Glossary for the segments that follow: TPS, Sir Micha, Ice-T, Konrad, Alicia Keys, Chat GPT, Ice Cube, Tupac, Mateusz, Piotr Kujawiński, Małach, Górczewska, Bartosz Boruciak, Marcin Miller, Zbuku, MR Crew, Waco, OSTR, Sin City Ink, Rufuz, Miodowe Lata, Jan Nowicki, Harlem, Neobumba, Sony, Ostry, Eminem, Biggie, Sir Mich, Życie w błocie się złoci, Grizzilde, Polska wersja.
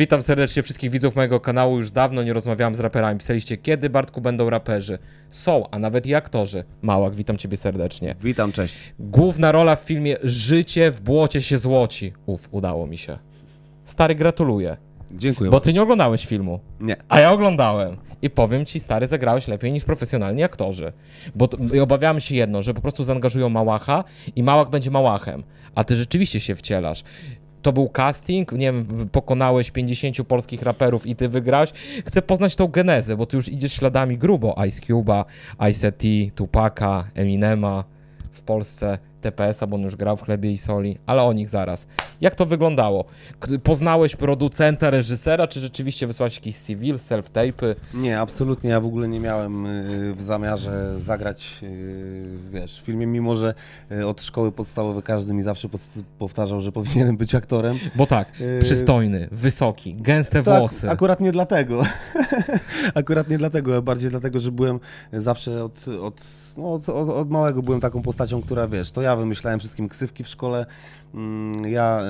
Witam serdecznie wszystkich widzów mojego kanału. Już dawno nie rozmawiałam z raperami. Pisaliście, kiedy, Bartku, będą raperzy? Są, a nawet i aktorzy. Małach, witam ciebie serdecznie. Witam, cześć. Główna rola w filmie Życie w błocie się złoci. Udało mi się. Stary, gratuluję. Dziękuję. Bo ty nie oglądałeś filmu. Nie. A ja oglądałem. I powiem ci, stary, zagrałeś lepiej niż profesjonalni aktorzy. Bo obawiałem się jedno, że po prostu zaangażują Małacha i Małach będzie Małachem. A ty rzeczywiście się wcielasz. To był casting, nie wiem, pokonałeś 50 polskich raperów i ty wygrałeś. Chcę poznać tą genezę, bo ty już idziesz śladami grubo Ice Cube'a, Ice-T, Tupaca, Eminema w Polsce, TPS-a, bo on już grał w Chlebie i Soli, ale o nich zaraz. Jak to wyglądało? Poznałeś producenta, reżysera, czy rzeczywiście wysłałeś jakiś CV, self-tape'y? Nie, absolutnie, ja w ogóle nie miałem w zamiarze zagrać, wiesz, w filmie, mimo że od szkoły podstawowej każdy mi zawsze powtarzał, że powinienem być aktorem. Bo tak, przystojny, wysoki, gęste włosy. Tak, akurat nie dlatego, akurat nie dlatego, bardziej dlatego, że byłem zawsze od małego byłem taką postacią, która, wiesz, to ja wymyślałem wszystkim ksywki w szkole. Ja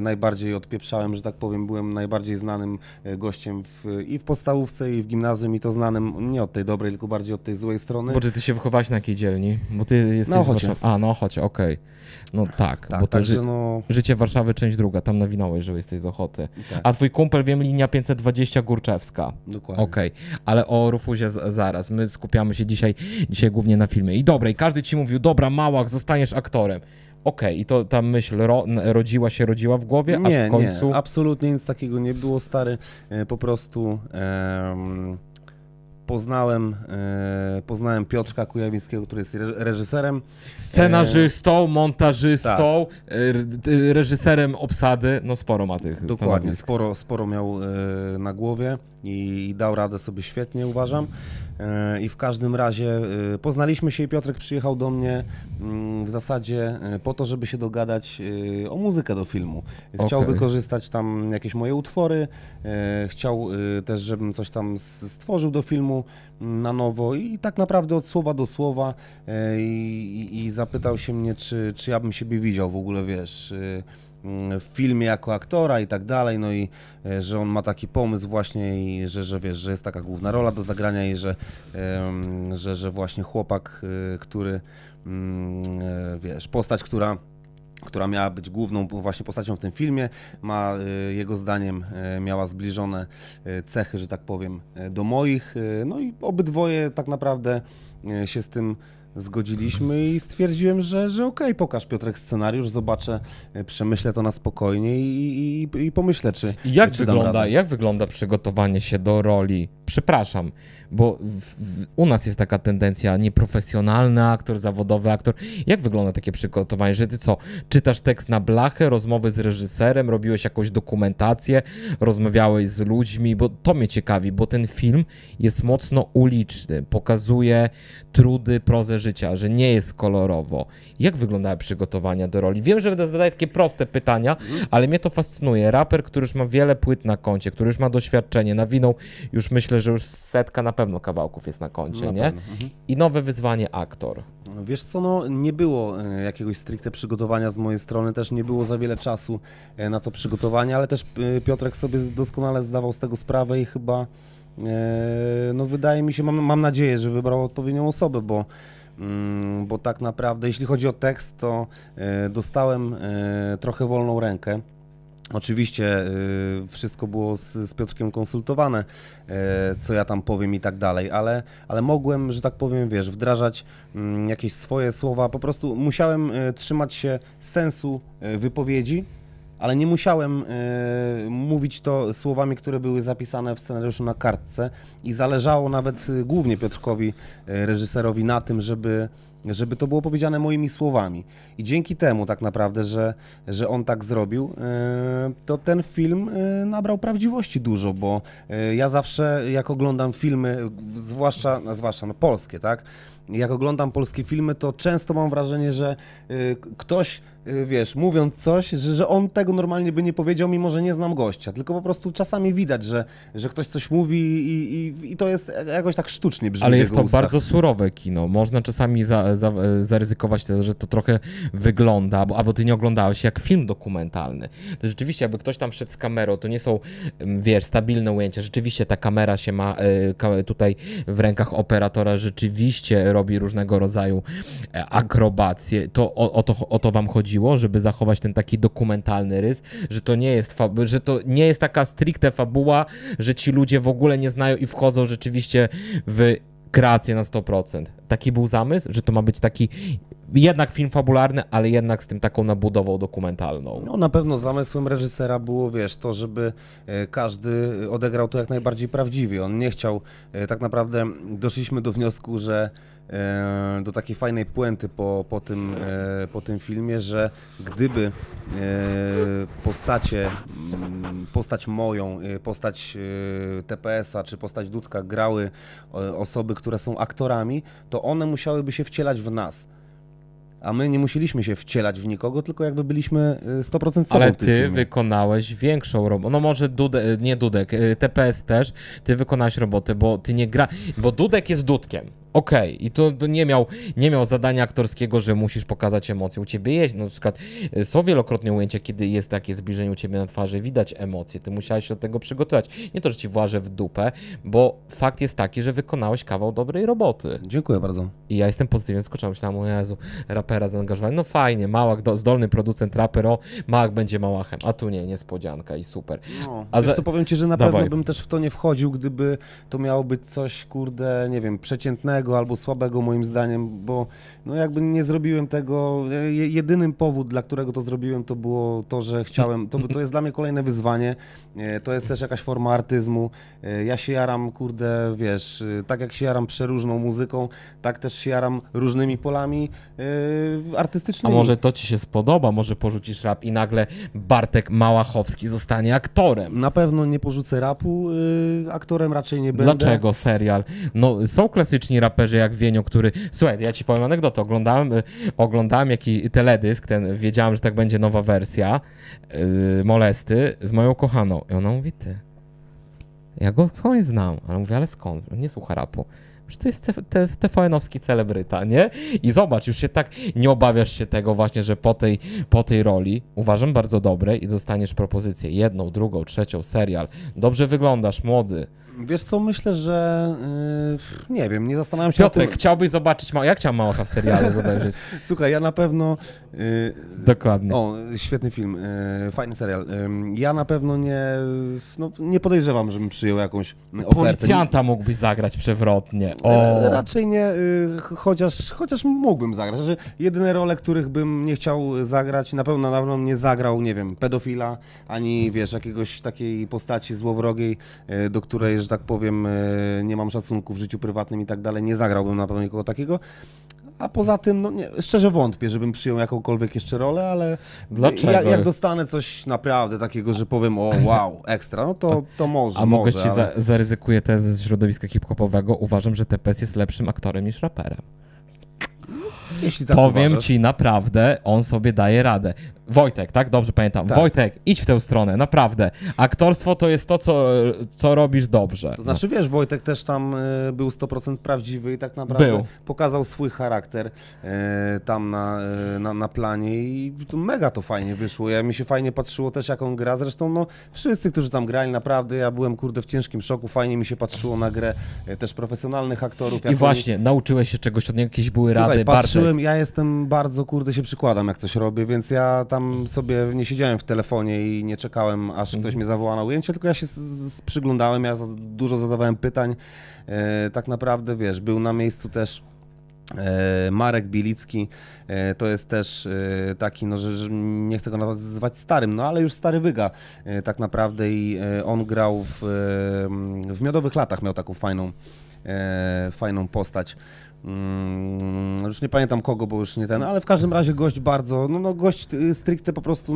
najbardziej odpieprzałem, że tak powiem, byłem najbardziej znanym gościem i w podstawówce, i w gimnazjum, i to znanym nie od tej dobrej, tylko bardziej od tej złej strony. Bo czy ty się wychowałeś na jakiej dzielni? Bo ty jesteś no, choć. A, no choć, okej. Okay. No tak, tak, bo to także, no... Życie Warszawy, część druga, tam nawinąłeś, że jesteś z Ochoty. Tak. A twój kumpel, wiem, linia 520 Górczewska. Dokładnie. Okej, okay. Ale o Rufuzie zaraz. My skupiamy się dzisiaj głównie na filmie. I dobrej, każdy ci mówił, dobra, Małach, zostaniesz aktorem. Okej, i to ta myśl rodziła się w głowie, nie, a w końcu... Nie, absolutnie nic takiego nie było, stary. Po prostu poznałem Piotrka Kujawińskiego, który jest reżyserem. Scenarzystą, montażystą, tak. Reżyserem obsady, no sporo ma tych. Dokładnie, sporo miał na głowie i dał radę sobie świetnie, uważam. I w każdym razie poznaliśmy się i Piotrek przyjechał do mnie w zasadzie po to, żeby się dogadać o muzykę do filmu. Chciał wykorzystać tam jakieś moje utwory, chciał też, żebym coś tam stworzył do filmu na nowo i tak naprawdę od słowa do słowa i zapytał się mnie, czy ja bym siebie widział w ogóle, wiesz, w filmie jako aktora i tak dalej, no i że on ma taki pomysł właśnie i że wiesz, że jest taka główna rola do zagrania i że właśnie chłopak, który, wiesz, postać, która miała być główną właśnie postacią w tym filmie, ma, jego zdaniem, miała zbliżone cechy, że tak powiem, do moich, no i obydwoje tak naprawdę się z tym zgodziliśmy i stwierdziłem, że okej, pokaż, Piotrek, scenariusz, zobaczę, przemyślę to na spokojnie i pomyślę, czy... Jak wygląda przygotowanie się do roli? Przepraszam, bo u nas jest taka tendencja, nieprofesjonalny aktor, zawodowy aktor. Jak wygląda takie przygotowanie, że ty co, czytasz tekst na blachę, rozmowy z reżyserem, robiłeś jakąś dokumentację, rozmawiałeś z ludźmi, bo to mnie ciekawi, bo ten film jest mocno uliczny, pokazuje trudy, prozę życia, że nie jest kolorowo. Jak wyglądały przygotowania do roli? Wiem, że będę zadaję takie proste pytania, ale mnie to fascynuje. Raper, który już ma wiele płyt na koncie, który już ma doświadczenie, nawinął, już myślę, że już setka na pewno kawałków jest na koncie, na nie? I nowe wyzwanie, aktor. Wiesz co, no nie było jakiegoś stricte przygotowania z mojej strony, też nie było za wiele czasu na to przygotowanie, ale też Piotrek sobie doskonale zdawał z tego sprawę i chyba, no wydaje mi się, mam nadzieję, że wybrał odpowiednią osobę, bo tak naprawdę, jeśli chodzi o tekst, to dostałem trochę wolną rękę. Oczywiście wszystko było z Piotrkiem konsultowane, co ja tam powiem i tak dalej, ale mogłem, że tak powiem, wiesz, wdrażać jakieś swoje słowa, po prostu musiałem trzymać się sensu wypowiedzi, ale nie musiałem mówić to słowami, które były zapisane w scenariuszu na kartce i zależało nawet głównie Piotrkowi, reżyserowi, na tym, żeby to było powiedziane moimi słowami. I dzięki temu tak naprawdę, że on tak zrobił, to ten film nabrał prawdziwości dużo, bo ja zawsze, jak oglądam filmy, zwłaszcza no polskie, tak, jak oglądam polskie filmy, to często mam wrażenie, że ktoś, wiesz, mówiąc coś, że on tego normalnie by nie powiedział, mimo że nie znam gościa, tylko po prostu czasami widać, że ktoś coś mówi i to jest jakoś tak sztucznie brzmi. Ale jest to bardzo surowe kino, można czasami zaryzykować to, że to trochę wygląda, albo ty nie oglądałeś, jak film dokumentalny. To rzeczywiście, aby ktoś tam wszedł z kamerą, to nie są, wiesz, stabilne ujęcia, rzeczywiście ta kamera się ma tutaj w rękach operatora, rzeczywiście robi różnego rodzaju akrobacje, to o to wam chodziło, żeby zachować ten taki dokumentalny rys, że to nie jest taka stricte fabuła, że ci ludzie w ogóle nie znają i wchodzą rzeczywiście w kreację na 100%. Taki był zamysł, że to ma być taki jednak film fabularny, ale jednak z tym taką nabudową dokumentalną. No na pewno zamysłem reżysera było, wiesz, to, żeby każdy odegrał to jak najbardziej prawdziwie. On nie chciał, tak naprawdę doszliśmy do wniosku, że do takiej fajnej puenty po tym filmie, że gdyby postać moją, postać TPS-a czy postać Dudka grały osoby, które są aktorami, to one musiałyby się wcielać w nas. A my nie musieliśmy się wcielać w nikogo, tylko jakby byliśmy 100% sobą. Ale ty wykonałeś większą robotę. No może Dudek, nie Dudek, TPS też, ty wykonałeś robotę, bo ty nie gra, bo Dudek jest Dudkiem. Okej, i to nie miał zadania aktorskiego, że musisz pokazać emocje. U ciebie jest, na przykład są wielokrotnie ujęcia, kiedy jest takie zbliżenie u ciebie na twarzy, widać emocje, ty musiałeś się do tego przygotować. Nie to, że ci włażę w dupę, bo fakt jest taki, że wykonałeś kawał dobrej roboty. Dziękuję bardzo. I ja jestem pozytywnie zaskoczony, myślałem, o Jezu, rapera zaangażowany, no fajnie, Małach, zdolny producent, raper, o, Małach będzie Małachem, a tu nie, niespodzianka i super. No, wiesz co, powiem ci, że na pewno bym też w to nie wchodził, gdyby to miało być coś, kurde, nie wiem, przeciętnego, albo słabego moim zdaniem, bo no jakby nie zrobiłem tego, jedynym powód, dla którego to zrobiłem, to było to, że chciałem, to jest dla mnie kolejne wyzwanie, to jest też jakaś forma artyzmu, ja się jaram, kurde, wiesz, tak jak się jaram przeróżną muzyką, tak też się jaram różnymi polami artystycznymi. A może to ci się spodoba, może porzucisz rap i nagle Bartek Małachowski zostanie aktorem. Na pewno nie porzucę rapu, aktorem raczej nie będę. Dlaczego serial? No są klasyczni raperzy jak Wienio, który... Słuchaj, ja ci powiem anegdotę, oglądałem jakiś teledysk, ten, wiedziałem, że tak będzie nowa wersja Molesty z moją kochaną. I ona mówi, ty, ja go skądś znam. Ale mówię, ale skąd? On nie słucha rapu. Że to jest TVN-owski celebryta, nie? I zobacz, już się tak nie obawiasz się tego właśnie, że po tej roli, uważam, bardzo dobrej i dostaniesz propozycję jedną, drugą, trzecią, serial. Dobrze wyglądasz, młody. Wiesz co, myślę, że... nie wiem, nie zastanawiam się Piotrek, o tym... chciałbyś zobaczyć... Ja chciałem Małacha w serialu zobaczyć. Słuchaj, ja na pewno... Dokładnie. O, świetny film, fajny serial. Ja na pewno nie podejrzewam, żebym przyjął jakąś ofertę. Policjanta mógłbyś zagrać przewrotnie. O. Raczej nie, chociaż mógłbym zagrać. Znaczy, jedyne role, których bym nie chciał zagrać, na pewno nie zagrał, nie wiem, pedofila, ani wiesz, jakiegoś takiej postaci złowrogiej, do której, że tak powiem, nie mam szacunku w życiu prywatnym i tak dalej, nie zagrałbym na pewno nikogo takiego. A poza tym, no nie, szczerze wątpię, żebym przyjął jakąkolwiek jeszcze rolę, ale dlaczego? Jak dostanę coś naprawdę takiego, że powiem, o wow, ekstra, no to może. A mogę ci zaryzykuję tezę ze środowiska hip-hopowego, uważam, że TPS jest lepszym aktorem niż raperem. Jeśli tak powiem uważasz. Ci naprawdę, on sobie daje radę. Wojtek, tak? Dobrze pamiętam. Tak. Wojtek, idź w tę stronę, naprawdę. Aktorstwo to jest to, co robisz dobrze. To znaczy, wiesz, Wojtek też tam był 100% prawdziwy i tak naprawdę pokazał swój charakter tam na planie i mega to fajnie wyszło. Ja, mi się fajnie patrzyło też, jak on gra. Zresztą no, wszyscy, którzy tam grali, naprawdę ja byłem, kurde, w ciężkim szoku. Fajnie mi się patrzyło na grę też profesjonalnych aktorów. I właśnie, nauczyłeś się czegoś od niego, jakieś były rady, patrzyłem. Ja jestem bardzo, kurde, się przykładam, jak coś robię, więc ja tam sobie nie siedziałem w telefonie i nie czekałem, aż ktoś mnie zawoła na ujęcie, tylko ja się przyglądałem, ja dużo zadawałem pytań. Tak naprawdę, wiesz, był na miejscu też Marek Bilicki, to jest też taki, no, że nie chcę go nazywać starym, no ale już stary wyga tak naprawdę i on grał w Miodowych Latach, miał taką fajną postać. Już nie pamiętam kogo, bo już nie ten, ale w każdym razie gość bardzo, no gość stricte po prostu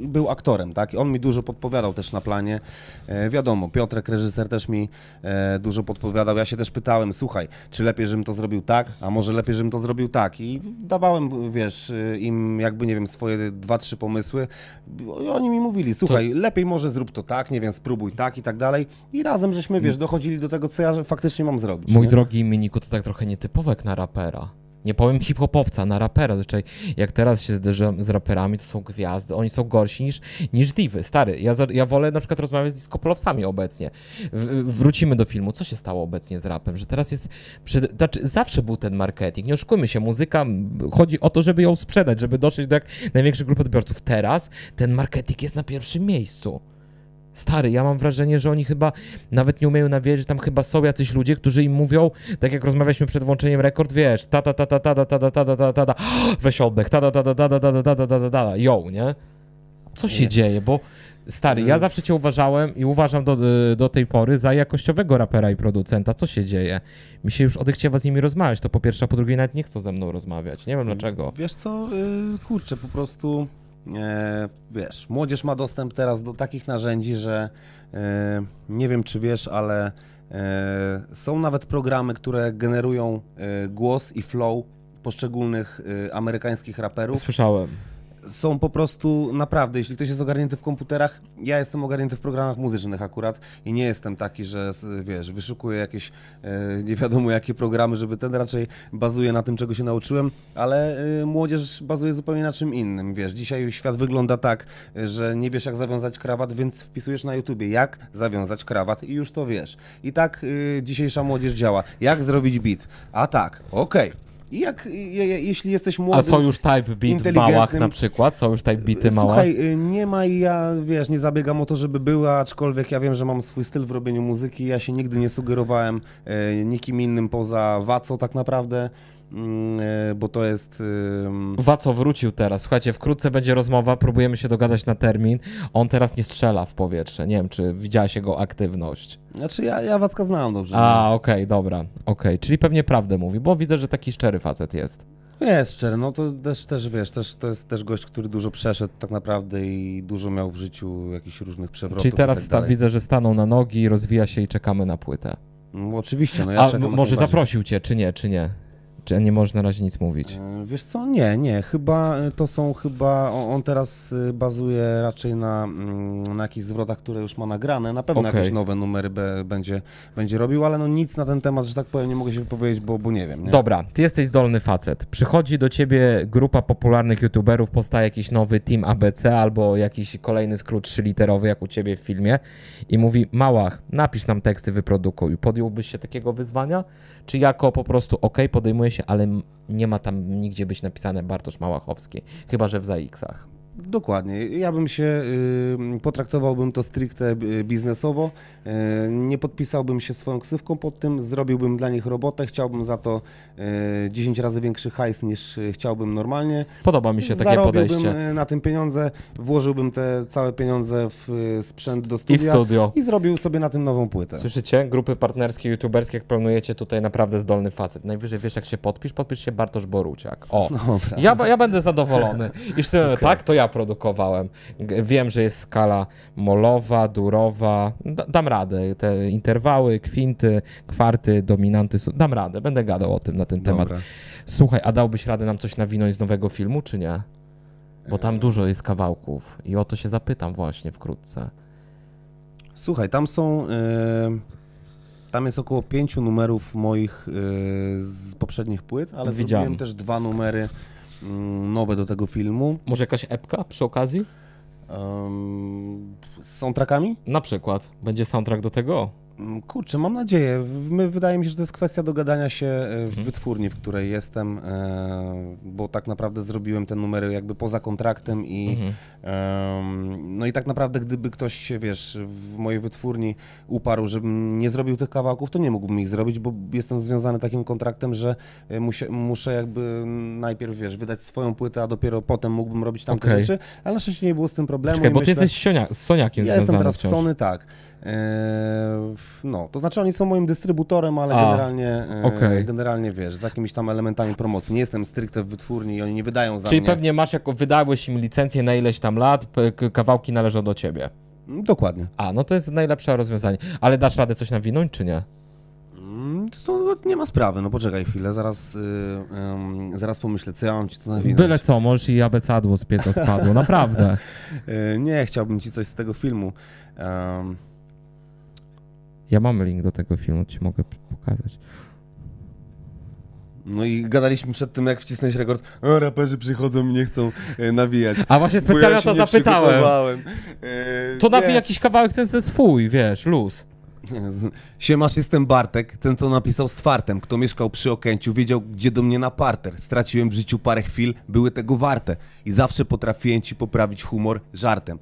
był aktorem, tak? I on mi dużo podpowiadał też na planie. Wiadomo, Piotrek, reżyser, też mi dużo podpowiadał. Ja się też pytałem, słuchaj, czy lepiej, żebym to zrobił tak, A może lepiej, żebym to zrobił tak. I dawałem, wiesz, im jakby, nie wiem, swoje 2-3 pomysły. I oni mi mówili, słuchaj, to... lepiej może zrób to tak, nie wiem, spróbuj tak i tak dalej. I razem żeśmy, wiesz, dochodzili do tego, co ja faktycznie mam zrobić. Mój drogi Miniku, to tak trochę nietypowe jak na rapera. Nie powiem hip-hopowca, na rapera. Zresztą jak teraz się zderzam z raperami, to są gwiazdy, oni są gorsi niż diwy. Stary, ja wolę na przykład rozmawiać z diskopolowcami obecnie. Wrócimy do filmu. Co się stało obecnie z rapem? Że teraz jest... Zawsze był ten marketing. Nie oszukujmy się, muzyka, chodzi o to, żeby ją sprzedać, żeby dotrzeć do jak największej grupy odbiorców. Teraz ten marketing jest na pierwszym miejscu. Stary, ja mam wrażenie, że oni chyba nawet nie umieją nawierzyć, tam chyba są jacyś ludzie, którzy im mówią, tak jak rozmawialiśmy przed włączeniem rekord, wiesz, weź oddech, yo, nie? Co się dzieje, bo stary, ja zawsze cię uważałem i uważam do tej pory za jakościowego rapera i producenta. Co się dzieje? Mi się już odechciewa z nimi rozmawiać, to po pierwsze, a po drugie nawet nie chcą ze mną rozmawiać, nie wiem dlaczego. Wiesz co, kurczę, po prostu... wiesz, młodzież ma dostęp teraz do takich narzędzi, że nie wiem, czy wiesz, ale są nawet programy, które generują głos i flow poszczególnych amerykańskich raperów. Słyszałem. Są po prostu, naprawdę, jeśli ktoś jest ogarnięty w komputerach, ja jestem ogarnięty w programach muzycznych akurat i nie jestem taki, że wiesz, wyszukuję jakieś nie wiadomo jakie programy, żeby ten raczej bazuje na tym, czego się nauczyłem, ale młodzież bazuje zupełnie na czym innym, wiesz, dzisiaj świat wygląda tak, że nie wiesz jak zawiązać krawat, więc wpisujesz na YouTubie, jak zawiązać krawat i już to wiesz. I tak dzisiejsza młodzież działa, jak zrobić beat, a tak, okej. I jeśli jesteś młody, a są już type beat Małach na przykład? Są już type beaty Małach? Słuchaj, nie ma i ja, wiesz, nie zabiegam o to, żeby była, aczkolwiek ja wiem, że mam swój styl w robieniu muzyki. Ja się nigdy nie sugerowałem nikim innym poza Waco tak naprawdę, bo to jest... Waco wrócił teraz. Słuchajcie, wkrótce będzie rozmowa, próbujemy się dogadać na termin. On teraz nie strzela w powietrze. Nie wiem, czy widziałaś jego aktywność. Znaczy ja Wacka znałem dobrze. A, okej, dobra. Czyli pewnie prawdę mówi, bo widzę, że taki szczery facet jest. Jest szczery, no to też wiesz, to jest też gość, który dużo przeszedł tak naprawdę i dużo miał w życiu jakichś różnych przewrotów. Czyli teraz widzę, że stanął na nogi, rozwija się i czekamy na płytę. No, oczywiście, no ja czekam. A może zaprosił cię, czy nie, Czy nie możesz na razie nic mówić? Wiesz co, nie, chyba to są on teraz bazuje raczej na jakichś zwrotach, które już ma nagrane, na pewno jakieś nowe numery będzie robił, ale no nic na ten temat, że tak powiem, nie mogę się wypowiedzieć, bo nie wiem. Nie? Dobra, ty jesteś zdolny facet, przychodzi do ciebie grupa popularnych youtuberów, powstaje jakiś nowy team ABC albo jakiś kolejny skrót 3-literowy jak u ciebie w filmie i mówi: Małach, napisz nam teksty, wyprodukuj. Podjąłbyś się takiego wyzwania? Czy jako po prostu podejmujesz się, ale nie ma tam nigdzie być napisane Bartosz Małachowski, chyba że w ZAX-ach. Dokładnie. Ja bym się, potraktowałbym to stricte biznesowo, nie podpisałbym się swoją ksywką pod tym, zrobiłbym dla nich robotę, chciałbym za to 10 razy większy hajs niż chciałbym normalnie. Podoba mi się takie podejście. Zarobiłbym na tym pieniądze, włożyłbym te całe pieniądze w sprzęt do studia i zrobił sobie na tym nową płytę. Słyszycie? Grupy partnerskie, youtuberskie, jak planujecie, tutaj naprawdę zdolny facet. Najwyżej wiesz jak się podpisz się Bartosz Boruciak. O, dobra. Ja będę zadowolony. I w sumie, tak, to ja produkowałem. Wiem, że jest skala molowa, durowa. Dam radę. Te interwały, kwinty, kwarty, dominanty. Dam radę. Będę gadał o tym na ten temat. Słuchaj, a dałbyś radę nam coś nawinąć z nowego filmu, czy nie? Bo tam dużo jest kawałków i o to się zapytam właśnie wkrótce. Słuchaj, tam są... Tam jest około 5 numerów moich z poprzednich płyt, ale zrobiłem też 2 numery nowe do tego filmu. Może jakaś epka przy okazji? Z soundtrackami? Na przykład. Będzie soundtrack do tego? Kurczę, mam nadzieję. Wydaje mi się, że to jest kwestia dogadania się w wytwórni, w której jestem, bo tak naprawdę zrobiłem te numery jakby poza kontraktem i no i tak naprawdę gdyby ktoś się, wiesz, w mojej wytwórni uparł, żebym nie zrobił tych kawałków, to nie mógłbym ich zrobić, bo jestem związany takim kontraktem, że muszę jakby najpierw, wiesz, wydać swoją płytę, a dopiero potem mógłbym robić tamte rzeczy, ale na szczęście nie było z tym problemu. Czekaj, bo ty jesteś z Soniakiem związany. Ja jestem teraz w Sony, tak. No, to znaczy oni są moim dystrybutorem, ale generalnie wiesz, z jakimiś tam elementami promocji. Nie jestem stricte w wytwórni i oni nie wydają za mnie. Czyli pewnie masz, jako wydałeś im licencję na ileś tam lat, kawałki należą do ciebie. Dokładnie. A, no to jest najlepsze rozwiązanie. Ale dasz radę coś nawinąć, czy nie? To nie ma sprawy, no poczekaj chwilę, zaraz pomyślę, co ja mam ci tu nawinąć. Byle co, możesz i abecadło z pieca spadło, naprawdę. Nie, chciałbym ci coś z tego filmu. Ja mam link do tego filmu, ci mogę pokazać. No i gadaliśmy przed tym, jak wcisnąć rekord. O, raperzy przychodzą i nie chcą nawijać. A właśnie specjalnie ja to zapytałem. To nawij jakiś kawałek ten ze swój, wiesz, luz. Siemasz, jestem Bartek, ten to napisał z fartem. Kto mieszkał przy Okęciu, wiedział gdzie do mnie na parter. Straciłem w życiu parę chwil, były tego warte. I zawsze potrafiłem ci poprawić humor żartem.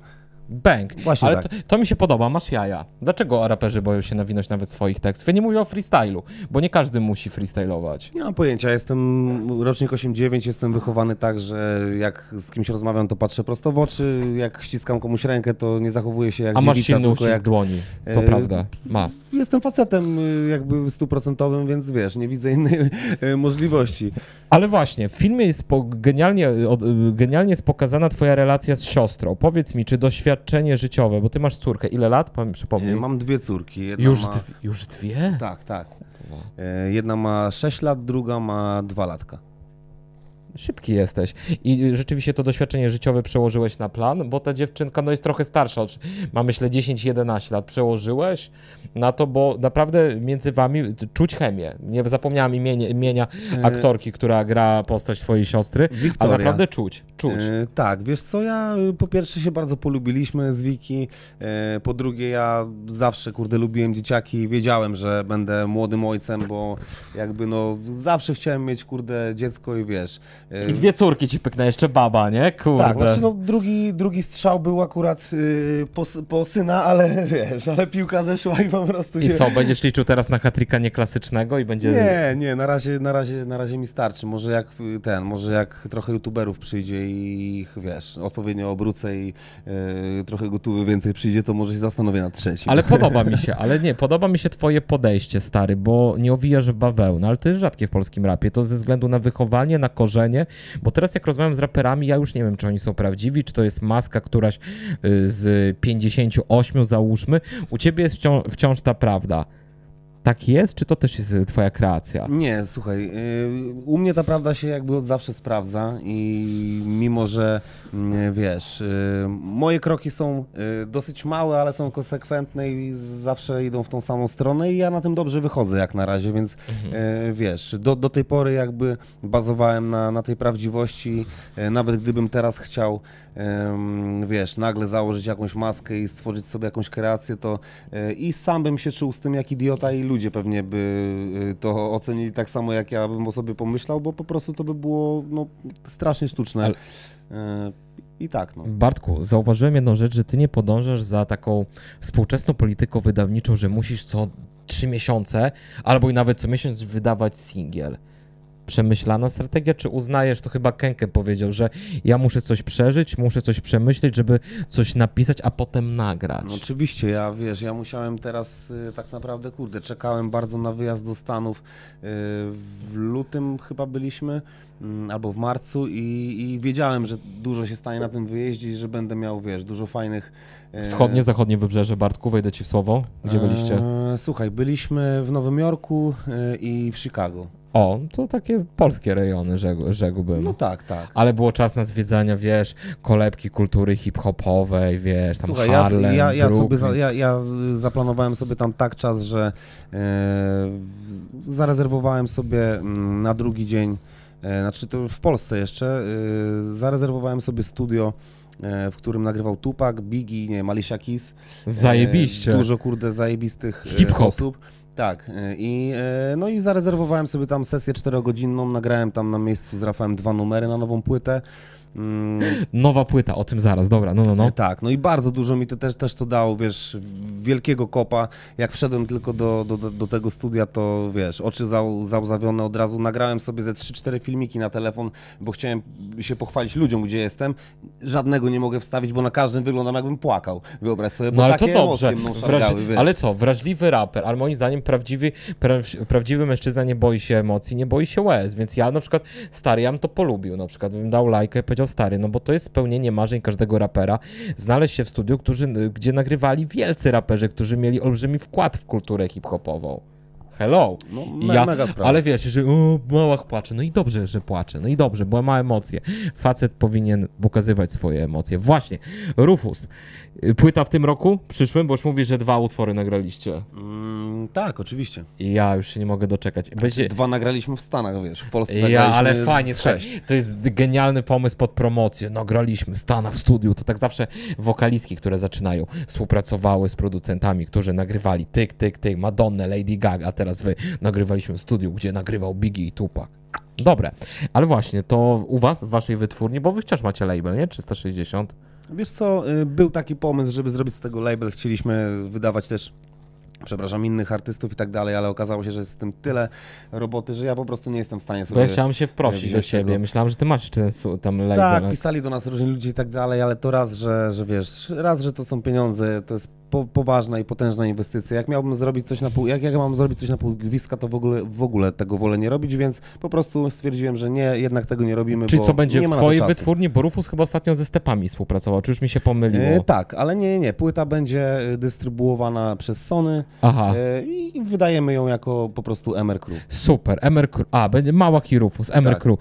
Bęk. Właśnie ale tak. to mi się podoba, masz jaja. Dlaczego raperzy boją się nawinąć nawet swoich tekstów? Ja nie mówię o freestylu, bo nie każdy musi freestylować. Nie mam pojęcia, jestem rocznik 8-9, jestem wychowany tak, że jak z kimś rozmawiam, to patrzę prosto w oczy, jak ściskam komuś rękę, to nie zachowuję się jak dziewica. A masz silny uścisk jak dłoni, to prawda, ma. Jestem facetem jakby 100-procentowym, więc wiesz, nie widzę innej możliwości. Ale właśnie, w filmie jest genialnie jest pokazana twoja relacja z siostrą. Powiedz mi, czy doświadczenie życiowe, bo ty masz córkę. Ile lat? Przypomnij. Mam dwie córki. Już dwie? Tak, tak. Jedna ma 6 lat, druga ma 2 latka. Szybki jesteś. I rzeczywiście to doświadczenie życiowe przełożyłeś na plan, bo ta dziewczynka no, jest trochę starsza. Ma myślę 10-11 lat. Przełożyłeś na to, bo naprawdę między wami czuć chemię. Nie zapomniałam imienia aktorki, która gra postać twojej siostry, Wiktoria. Ale naprawdę czuć. Tak, wiesz co, ja po pierwsze się bardzo polubiliśmy z Wiki, po drugie ja zawsze kurde lubiłem dzieciaki i wiedziałem, że będę młodym ojcem, bo jakby no zawsze chciałem mieć kurde dziecko i wiesz. I dwie córki ci pyknę, jeszcze baba, nie? Kurde. Tak, znaczy no drugi strzał był akurat po syna, ale wiesz, ale piłka zeszła i po prostu się... I co, będziesz liczył teraz na hat-tricka nieklasycznego i będzie... Nie, na razie mi starczy. Może jak trochę youtuberów przyjdzie i ich, wiesz, odpowiednio obrócę i trochę gotówy więcej przyjdzie, to może się zastanowię nad trzecim. Ale podoba mi się, podoba mi się twoje podejście, stary, bo nie owijasz w bawełnę, ale to jest rzadkie w polskim rapie, to ze względu na wychowanie, na korzenie, bo teraz jak rozmawiam z raperami, ja już nie wiem, czy oni są prawdziwi, czy to jest maska któraś z 58, załóżmy. U ciebie jest wciąż ta prawda. Tak jest, czy to też jest twoja kreacja? Nie, słuchaj, u mnie ta prawda się jakby od zawsze sprawdza i mimo, że wiesz, moje kroki są dosyć małe, ale są konsekwentne i zawsze idą w tą samą stronę i ja na tym dobrze wychodzę jak na razie, więc wiesz, do tej pory jakby bazowałem na tej prawdziwości, nawet gdybym teraz chciał, wiesz, nagle założyć jakąś maskę i stworzyć sobie jakąś kreację, to i sam bym się czuł z tym jak idiota i ludzie pewnie by to ocenili tak samo, jak ja bym o sobie pomyślał, bo po prostu to by było no, strasznie sztuczne. Ale... I tak, no. Bartku, zauważyłem jedną rzecz, że ty nie podążasz za taką współczesną polityką wydawniczą, że musisz co 3 miesiące albo i nawet co miesiąc wydawać singiel. Przemyślana strategia, czy uznajesz, to chyba Kenke powiedział, że ja muszę coś przeżyć, muszę coś przemyśleć, żeby coś napisać, a potem nagrać. No oczywiście, ja wiesz, ja musiałem teraz tak naprawdę, kurde, czekałem bardzo na wyjazd do Stanów, w lutym chyba byliśmy, albo w marcu i wiedziałem, że dużo się stanie na tym wyjeździe i że będę miał, wiesz, dużo fajnych... Wschodnie, zachodnie wybrzeże, Bartku, wejdę ci w słowo. Gdzie byliście? Słuchaj, byliśmy w Nowym Jorku i w Chicago. O, to takie polskie rejony rzekł bym. No tak, tak. Ale było czas na zwiedzania, wiesz, kolebki kultury hip-hopowej, wiesz, tam słuchaj, Harlem, ja zaplanowałem sobie tam tak czas, że zarezerwowałem sobie na drugi dzień, znaczy to w Polsce jeszcze, zarezerwowałem sobie studio, w którym nagrywał Tupac, Biggie, nie wiem, Alicia Keys. Zajebiście. Dużo, kurde, zajebistych osób. Tak, no i zarezerwowałem sobie tam sesję 4-godzinną, nagrałem tam na miejscu z Rafałem 2 numery na nową płytę. Nowa płyta, o tym zaraz, dobra, no. Tak, no i bardzo dużo mi to też to dało, wiesz, wielkiego kopa. Jak wszedłem tylko do tego studia, to wiesz, oczy załzawione od razu. Nagrałem sobie ze 3-4 filmiki na telefon, bo chciałem się pochwalić ludziom, gdzie jestem. Żadnego nie mogę wstawić, bo na każdym wyglądam, jakbym płakał. Wyobraź sobie, bo no, ale takie to dobrze. Emocje mną szargały, wiesz. Ale co, wrażliwy raper, ale moim zdaniem prawdziwy mężczyzna nie boi się emocji, nie boi się łez, więc ja na przykład, stary, ja bym to polubił, na przykład bym dał lajkę i powiedział, stary, no bo to jest spełnienie marzeń każdego rapera, znaleźć się w studiu, gdzie nagrywali wielcy raperzy, którzy mieli olbrzymi wkład w kulturę hip-hopową. Hello. No, mega sprawa. Ale wiesz, że Małach płacze. No i dobrze, że płacze. No i dobrze, bo ma emocje. Facet powinien pokazywać swoje emocje. Właśnie. Rufus. Płyta w tym roku? Przyszłym? Bo już mówisz, że 2 utwory nagraliście. Tak, oczywiście. I ja już się nie mogę doczekać. Będzie... 2 nagraliśmy w Stanach, wiesz. W Polsce nagraliśmy ale fajnie, 6. To jest genialny pomysł pod promocję. Nagraliśmy w Stanach, w studiu. To tak zawsze wokalistki, które zaczynają, współpracowały z producentami, którzy nagrywali tyk, Madonnę, Lady Gaga, a teraz wy. Nagrywaliśmy w studiu, gdzie nagrywał Biggie i Tupac. Dobre. Ale właśnie, to u was, w waszej wytwórni, bo wy wciąż macie label, nie? 360. Wiesz co, był taki pomysł, żeby zrobić z tego label. Chcieliśmy wydawać też, przepraszam, innych artystów i tak dalej, ale okazało się, że jest z tym tyle roboty, że ja po prostu nie jestem w stanie sobie... Bo ja chciałem się wprosić do siebie, myślałem, że ty masz ten tam label. Tak, pisali do nas różni ludzie i tak dalej, ale to raz, że wiesz, że to są pieniądze, to jest poważna i potężna inwestycja. Jak miałbym zrobić coś na pół, jak mam zrobić coś na pół gwizdka, to w ogóle tego wolę nie robić, więc po prostu stwierdziłem, że nie, jednak tego nie robimy. Czyli bo co będzie nie w twojej wytwórni, bo Rufus chyba ostatnio ze Stepami współpracował, czy już mi się pomyliło? Tak, ale nie, płyta będzie dystrybuowana przez Sony i wydajemy ją jako po prostu MR Crew. Super, MR Crew, będzie Małach i Rufus, MR Crew.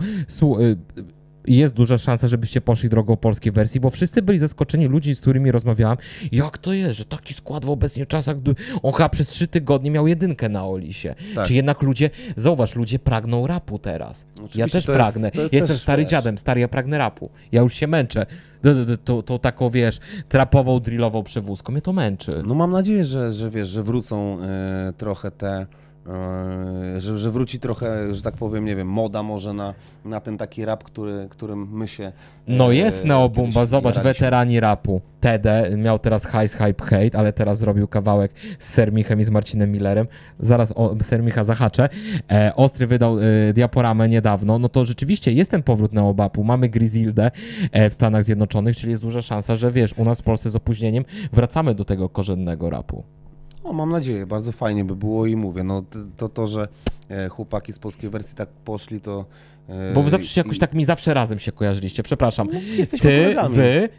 Jest duża szansa, żebyście poszli drogą polskiej wersji, bo wszyscy byli zaskoczeni, ludzi, z którymi rozmawiałam, jak to jest, że taki skład w obecnie czasach, on chyba przez 3 tygodnie miał 1 na Olisie. Tak. Czy jednak ludzie, zauważ, ludzie pragną rapu teraz. Oczywiście, ja też pragnę. Jestem też, stary dziadem, ja pragnę rapu. Ja już się męczę. To taką, wiesz, trapową, drillową przewózką. Mnie to męczy. No mam nadzieję, że wiesz, że wrócą trochę te... że wróci trochę, że tak powiem, nie wiem, moda może na ten taki rap, którym my się... No jest Neobumba, zobacz, weterani rapu. TD miał teraz Hype, Hate, ale teraz zrobił kawałek z Sir Michem i z Marcinem Millerem. Zaraz o Sir Micha zahaczę. Ostry wydał Diaporamę niedawno. No to rzeczywiście jest ten powrót Neobapu. Mamy Grizzilde w Stanach Zjednoczonych, czyli jest duża szansa, że wiesz, u nas w Polsce z opóźnieniem wracamy do tego korzennego rapu. No, mam nadzieję, bardzo fajnie by było i mówię, no to, że chłopaki z polskiej wersji tak poszli, to... Bo wy zawsze jakoś tak mi zawsze razem się kojarzyliście, przepraszam. No, jesteśmy kolegami. Wy,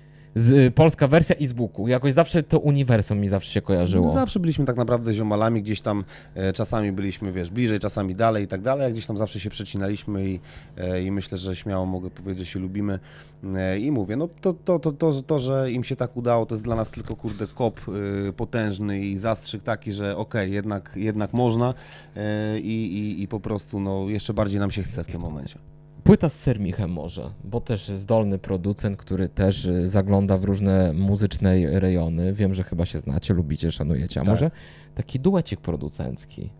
polska wersja i Zbuku, jakoś zawsze to uniwersum mi zawsze się kojarzyło. No, zawsze byliśmy tak naprawdę ziomalami, gdzieś tam czasami byliśmy, wiesz, bliżej, czasami dalej i tak dalej, a gdzieś tam zawsze się przecinaliśmy i myślę, że śmiało mogę powiedzieć, że się lubimy. I mówię, no to, że im się tak udało, to jest dla nas tylko, kurde, kop potężny i zastrzyk taki, że okej, jednak można i po prostu no, jeszcze bardziej nam się chce w tym momencie. Płyta z Sir Michem może, bo też zdolny producent, który też zagląda w różne muzyczne rejony. Wiem, że chyba się znacie, lubicie, szanujecie, a może taki duecik producencki.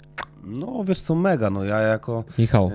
No wiesz co, mega, no ja jako... Michał.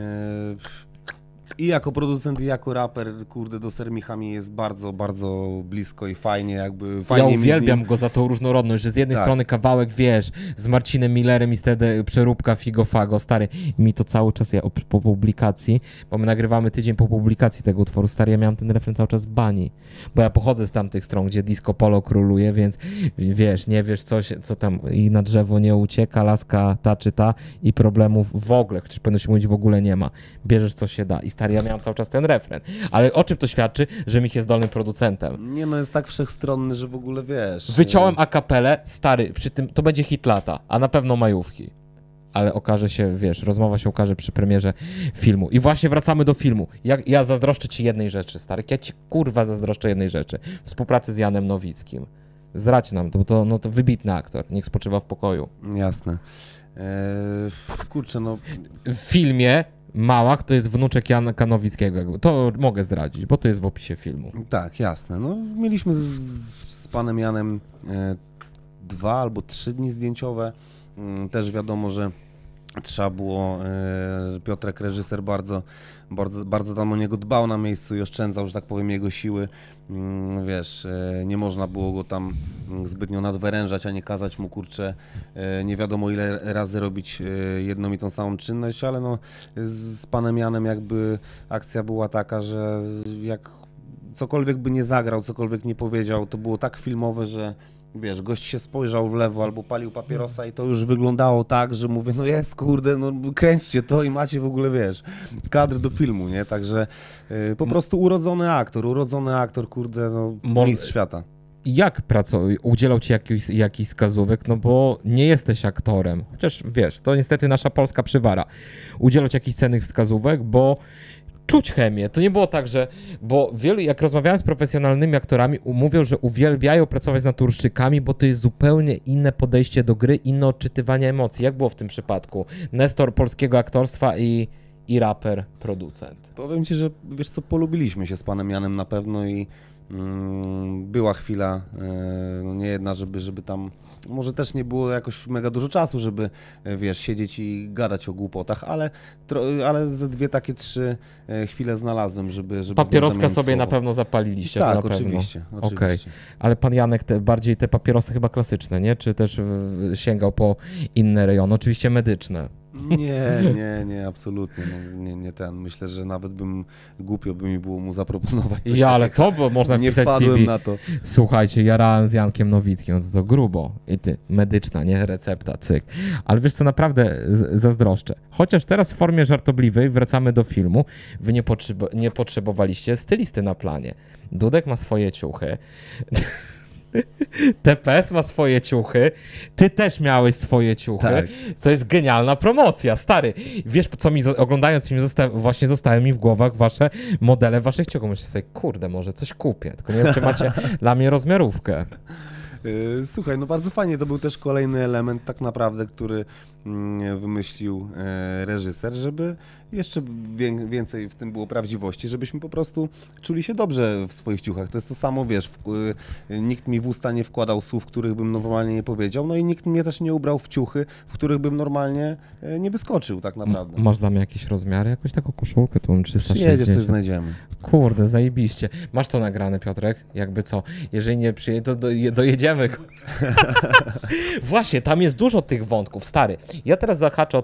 I jako producent, i jako raper, kurde, do Sir Micha mi jest bardzo, bardzo blisko i fajnie jakby... Fajnie ja uwielbiam go za tą różnorodność, że z jednej strony kawałek, wiesz, z Marcinem Millerem i wtedy przeróbka Figo Fago, stary, mi to cały czas, po publikacji, bo my nagrywamy tydzień po publikacji tego utworu, stary, ja miałem ten refren cały czas w bani, bo ja pochodzę z tamtych stron, gdzie disco polo króluje, więc wiesz, nie wiesz coś, co tam i na drzewo nie ucieka, laska ta czy ta i problemów w ogóle, chociaż powinno się mówić w ogóle nie ma, bierzesz co się da i stary, ja miałem cały czas ten refren. Ale o czym to świadczy? Że Mich jest zdolnym producentem. Nie no, jest tak wszechstronny, że w ogóle wiesz. Wyciąłem akapelę, stary, przy tym to będzie hit lata, a na pewno majówki. Ale okaże się, wiesz, rozmowa się okaże przy premierze filmu. I właśnie wracamy do filmu. Ja zazdroszczę ci jednej rzeczy, stary. Ja ci, kurwa, zazdroszczę jednej rzeczy. Współpracy z Janem Nowickim. Zdradź nam, to wybitny aktor. Niech spoczywa w pokoju. Jasne. Kurczę, no... W filmie... Małach to jest wnuczek Jana Nowickiego. To mogę zdradzić, bo to jest w opisie filmu. Tak, jasne. No, mieliśmy z panem Janem 2 albo 3 dni zdjęciowe. Też wiadomo, że trzeba było, Piotrek, reżyser, bardzo tam o niego dbał na miejscu i oszczędzał, że tak powiem, jego siły. Wiesz, nie można było go tam zbytnio nadwyrężać, a nie kazać mu, kurczę, nie wiadomo ile razy robić jedną i tą samą czynność, ale no z panem Janem jakby akcja była taka, że jak cokolwiek by nie zagrał, cokolwiek nie powiedział, to było tak filmowe, że wiesz, gość się spojrzał w lewo albo palił papierosa i to już wyglądało tak, że mówię, no jest, kurde, no kręćcie to i macie w ogóle, wiesz, kadr do filmu, nie? Także po prostu urodzony aktor, kurde, no mistrz świata. jak udzielał ci jakichś wskazówek, no bo nie jesteś aktorem, chociaż wiesz, to niestety nasza polska przywara, udzielać jakichś cennych wskazówek, bo czuć chemię. To nie było tak, że, bo wielu, jak rozmawiałem z profesjonalnymi aktorami, mówią, że uwielbiają pracować z naturszczykami, bo to jest zupełnie inne podejście do gry, inne odczytywanie emocji. Jak było w tym przypadku? Nestor polskiego aktorstwa i raper, producent. Powiem ci, że wiesz co, polubiliśmy się z panem Janem na pewno i była chwila, no nie jedna, żeby tam, może też nie było jakoś mega dużo czasu, żeby wiesz, siedzieć i gadać o głupotach, ale ze dwie takie trzy chwile znalazłem, żeby papieroska sobie słowo. Na pewno zapaliliście. Tak, to na oczywiście. Pewno. Oczywiście. Okay. Ale pan Janek bardziej te papierosy chyba klasyczne, nie? Czy też sięgał po inne rejony, oczywiście medyczne. Nie, absolutnie. No, nie. Myślę, że nawet głupio by mi było mu zaproponować coś takiego. Ale to bo można wpisać. Nie wpadłem na to. Słuchajcie, jarałem z Jankiem Nowickim, to grubo. I ty, medyczna, nie? Recepta, cyk. Ale wiesz co, naprawdę zazdroszczę. Chociaż teraz w formie żartobliwej wracamy do filmu. Wy nie potrzebowaliście stylisty na planie. Dudek ma swoje ciuchy. TPS ma swoje ciuchy, ty też miałeś swoje ciuchy. Tak. To jest genialna promocja, stary. Wiesz, co mi oglądając film właśnie zostały mi w głowach wasze modele waszych ciuchów. Myślę sobie, kurde, może coś kupię, tylko nie wiem, czy macie dla mnie rozmiarówkę. Słuchaj, no bardzo fajnie, to był też kolejny element tak naprawdę, który wymyślił reżyser, żeby jeszcze więcej w tym było prawdziwości, żebyśmy po prostu czuli się dobrze w swoich ciuchach. To jest to samo, wiesz, nikt mi w usta nie wkładał słów, których bym normalnie nie powiedział, no i nikt mnie też nie ubrał w ciuchy, w których bym normalnie nie wyskoczył tak naprawdę. Masz dla mnie jakieś rozmiary? Jakąś taką koszulkę tu mam 360. Przyjedziesz, coś znajdziemy. Kurde, zajebiście. Masz to nagrane, Piotrek? Jakby co? Jeżeli nie przyjedzie, to dojedziemy. Właśnie, tam jest dużo tych wątków, stary. Ja teraz zahaczę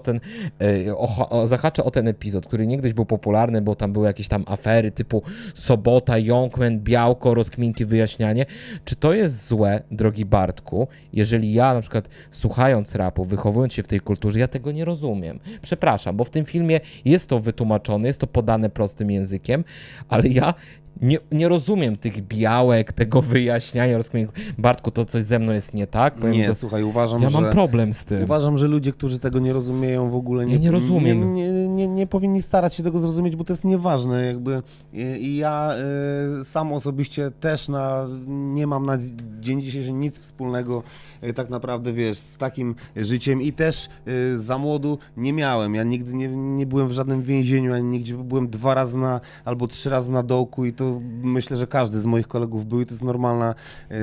o ten epizod, który niegdyś był popularny, bo tam były jakieś tam afery typu Sobota, Youngman, Białko, rozkminki, wyjaśnianie. Czy to jest złe, drogi Bartku, jeżeli ja na przykład słuchając rapu, wychowując się w tej kulturze, ja tego nie rozumiem. Przepraszam, bo w tym filmie jest to wytłumaczone, jest to podane prostym językiem, ale ja nie rozumiem tych białek, tego wyjaśniania. Bartku, to coś ze mną jest nie tak? Powiem, nie, to, słuchaj, uważam, ja mam problem z tym. Uważam, że ludzie, którzy tego nie rozumieją w ogóle, nie powinni starać się tego zrozumieć, bo to jest nieważne. Jakby. I ja sam osobiście też nie mam na dzień dzisiejszy nic wspólnego tak naprawdę, wiesz, z takim życiem i też za młodu nie miałem. Ja nigdy nie byłem w żadnym więzieniu, ani nigdzie byłem 2 razy albo 3 razy na dołku i to myślę, że każdy z moich kolegów był i to jest normalna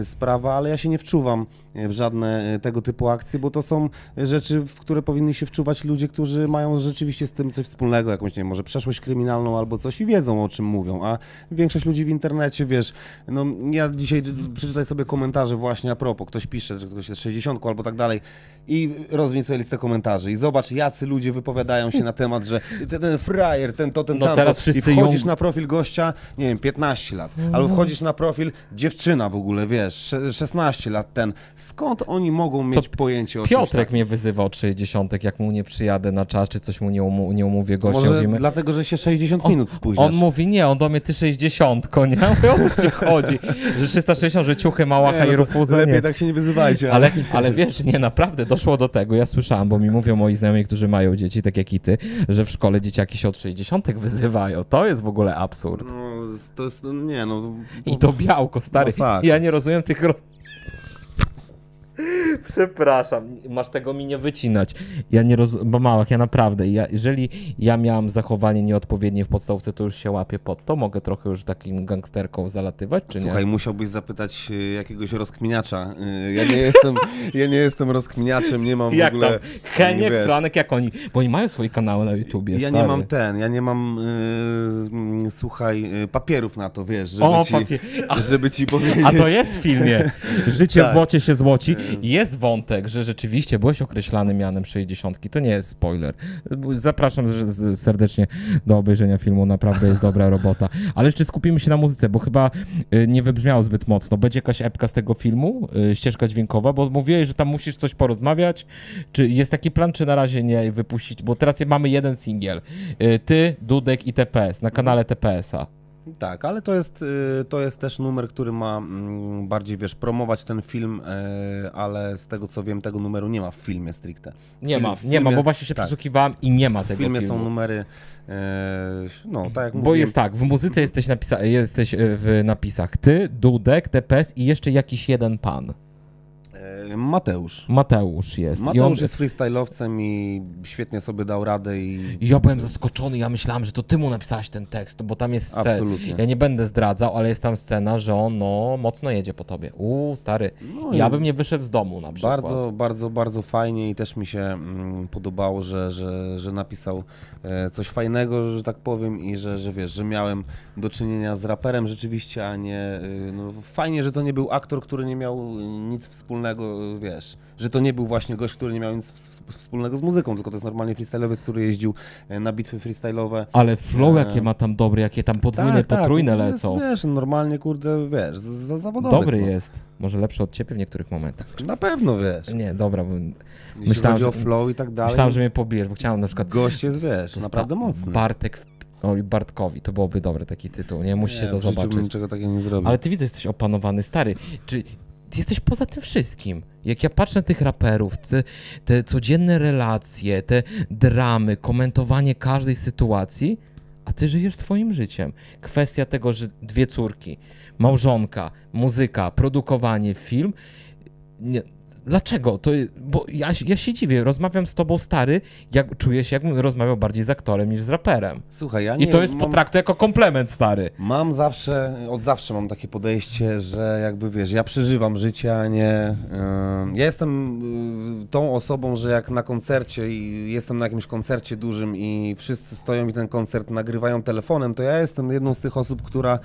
sprawa, ale ja się nie wczuwam w żadne tego typu akcje, bo to są rzeczy, w które powinni się wczuwać ludzie, którzy mają rzeczywiście z tym coś wspólnego, jakąś, nie wiem, może przeszłość kryminalną albo coś i wiedzą, o czym mówią, a większość ludzi w internecie, wiesz, no ja dzisiaj przeczytaj sobie komentarze właśnie a propos, ktoś pisze, że ktoś jest 60 albo tak dalej i rozwiń sobie listę komentarzy i zobacz, jacy ludzie wypowiadają się na temat, że ten frajer, ten to, ten tamto, teraz wszyscy i wchodzisz na profil gościa, nie wiem, 15 lat, albo wchodzisz na profil dziewczyna w ogóle, wiesz, 16 lat ten. Skąd oni mogą mieć to pojęcie o czymś? Piotrek tak mnie wyzywał 60, jak mu nie przyjadę na czas, czy coś mu nie umówię gościa. Może mówimy, dlatego, że się 60 minut spóźniasz. On mówi, nie, on do mnie ty 60, nie? O co ci chodzi? Że 360, że ciuchy Małacha i Rufuza. Lepiej nie. Tak się nie wyzywajcie. Ale wiesz, nie, naprawdę doszło do tego. Ja słyszałem, bo mi mówią moi znajomi, którzy mają dzieci, tak jak i ty, że w szkole dzieciaki się od 60 wyzywają. To jest w ogóle absurd. No, to jest, nie, no. I to białko, stary. No, tak. Ja nie rozumiem tych. Przepraszam, masz tego mi nie wycinać. Ja nie rozumiem, bo Małach, ja naprawdę, jeżeli ja miałam zachowanie nieodpowiednie w podstawce, to już się łapię pod to, mogę trochę już takim gangsterką zalatywać, czy nie? Słuchaj, musiałbyś zapytać jakiegoś rozkminiacza. Ja nie jestem rozkminiaczem, nie mam jak w ogóle... Heniek, Franek, jak oni, bo oni mają swoje kanały na YouTubie, stary. Ja nie mam, słuchaj, papierów na to, wiesz, żeby ci powiedzieć. A to jest w filmie. Życie w błocie się złoci. Jest wątek, że rzeczywiście byłeś określany mianem 60. To nie jest spoiler. Zapraszam serdecznie do obejrzenia filmu. Naprawdę jest dobra robota. Ale jeszcze skupimy się na muzyce, bo chyba nie wybrzmiało zbyt mocno. Będzie jakaś epka z tego filmu? Ścieżka dźwiękowa? Bo mówiłeś, że tam musisz coś porozmawiać. Czy jest taki plan, czy na razie nie wypuścić? Bo teraz mamy jeden singiel. Ty, Dudek i TPS na kanale TPS-a. Tak, ale to jest też numer, który ma bardziej, wiesz, promować ten film, ale z tego co wiem, tego numeru nie ma w filmie stricte. Nie ma, bo właśnie się przysłuchiwałem i nie ma tego filmu. W filmie są numery, no tak jak mówiłem. Bo jest tak, w muzyce jesteś w napisach ty, Dudek, TPS i jeszcze jakiś jeden pan. Mateusz. Mateusz jest. Mateusz jest freestylowcem i świetnie sobie dał radę. Ja byłem zaskoczony, ja myślałem, że to ty mu napisałeś ten tekst, bo tam jest scena. Ja nie będę zdradzał, ale jest tam scena, że on mocno jedzie po tobie. Stary, no ja bym nie wyszedł z domu na przykład. Bardzo, bardzo, bardzo fajnie i też mi się podobało, że napisał coś fajnego, że tak powiem, i że wiesz, że miałem do czynienia z raperem rzeczywiście, a nie... No, fajnie, że to nie był aktor, który nie miał nic wspólnego, wiesz, że to nie był właśnie gość, który nie miał nic wspólnego z muzyką, tylko to jest normalnie freestyle'owiec, który jeździł na bitwy freestyle'owe. Ale flow jakie ma tam dobre, jakie tam podwójne, potrójne lecą. Wiesz, normalnie, kurde, wiesz, zawodowy. Dobry jest, może lepszy od ciebie w niektórych momentach. Na pewno, wiesz. Nie, dobra, bo myślałem, że o flow i tak dalej. Myślałem, że mnie pobijesz, bo chciałem na przykład... Gość jest, wiesz, naprawdę mocny. Bartkowi, to byłoby dobry taki tytuł, nie? Musisz to zobaczyć. Bym niczego takiego nie zrobił. Ale ty widzę, jesteś opanowany, stary. Ty jesteś poza tym wszystkim. Jak ja patrzę na tych raperów, te codzienne relacje, te dramy, komentowanie każdej sytuacji, a ty żyjesz swoim życiem. Kwestia tego, że dwie córki, małżonka, muzyka, produkowanie, film. Nie, dlaczego? Bo ja się dziwię, rozmawiam z tobą, stary, jak czuję się, jakbym rozmawiał bardziej z aktorem niż z raperem. Słuchaj, ja nie... I to jest potraktuję jako komplement, stary. Mam zawsze, od zawsze mam takie podejście, że jakby, wiesz, ja przeżywam życie, a nie... Ja jestem tą osobą, że jak na koncercie i jestem na jakimś koncercie dużym i wszyscy stoją i ten koncert nagrywają telefonem, to ja jestem jedną z tych osób, która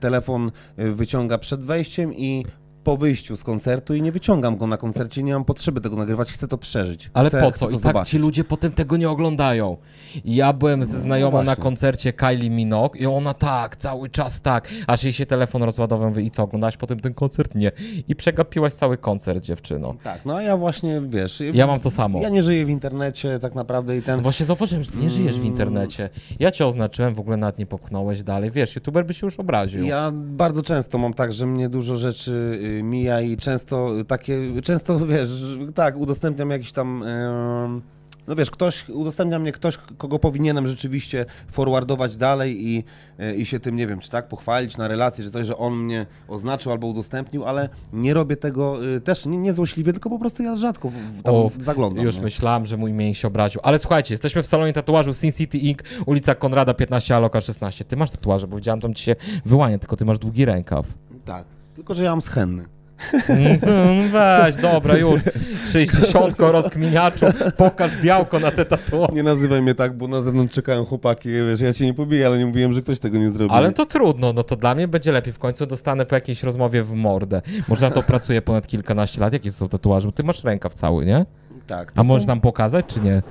telefon wyciąga przed wejściem i po wyjściu z koncertu i nie wyciągam go na koncercie, nie mam potrzeby tego nagrywać, chcę to przeżyć. Ale po co? I tak ci ludzie potem tego nie oglądają. Ja byłem ze znajomą na koncercie Kylie Minogue i ona cały czas aż jej się telefon rozładował, mówi, i co, oglądałaś potem ten koncert? Nie. I przegapiłaś cały koncert, dziewczyno. Tak, no a ja właśnie, wiesz... Ja mam to samo. Ja nie żyję w internecie tak naprawdę i ten... No właśnie zauważyłem, że ty nie żyjesz w internecie. Ja cię oznaczyłem, w ogóle nawet nie popchnąłeś dalej. Wiesz, youtuber by się już obraził. Ja bardzo często mam tak, że mnie dużo rzeczy... mija i często, wiesz, tak, udostępniam jakiś tam, no wiesz, udostępnia mnie ktoś, kogo powinienem rzeczywiście forwardować dalej i się tym, nie wiem, czy tak pochwalić na relacji, że coś, że on mnie oznaczył albo udostępnił, ale nie robię tego też nie złośliwie, tylko po prostu ja rzadko tam zaglądam. Już myślałem, że mój mięś się obraził, ale słuchajcie, jesteśmy w salonie tatuażu Sin City Ink, ulica Konrada 15, a lokal 16. Ty masz tatuaże, bo widziałem tam dzisiaj wyłanie, tylko ty masz długi rękaw. Tak. Tylko że ja mam schenny. Weź, dobra, już. 60 rozkminiaczu, pokaż białko na te tatuaże. Nie nazywaj mnie tak, bo na zewnątrz czekają chłopaki, wiesz, ja cię nie pobiję, ale nie mówiłem, że ktoś tego nie zrobił. Ale to trudno, no to dla mnie będzie lepiej, w końcu dostanę po jakiejś rozmowie w mordę. Może ja to pracuję ponad kilkanaście lat, jakie są tatuaże, bo ty masz rękaw cały, nie? Tak. A możesz nam pokazać, czy nie?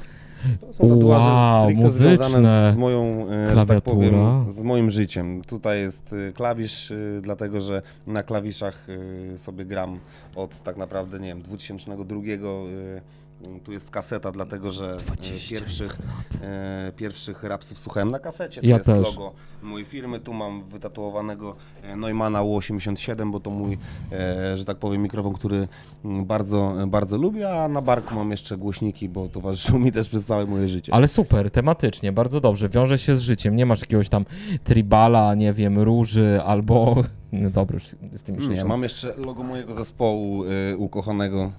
To są tatuaże stricte związane z moją, że tak powiem, z moim życiem. Tutaj jest klawisz, dlatego że na klawiszach sobie gram od tak naprawdę, nie wiem, 2002. Tu jest kaseta, dlatego że pierwszych rapsów słuchałem na kasecie. Tu jest logo mojej firmy, tu mam wytatuowanego Neumanna U87, bo to mój, że tak powiem, mikrofon, który bardzo, bardzo lubię, a na barku mam jeszcze głośniki, bo towarzyszył mi też przez całe moje życie. Ale super, tematycznie, bardzo dobrze, wiąże się z życiem, nie masz jakiegoś tam tribala, nie wiem, róży albo... No dobra, już z tym myślę. Mam jeszcze logo mojego zespołu ukochanego.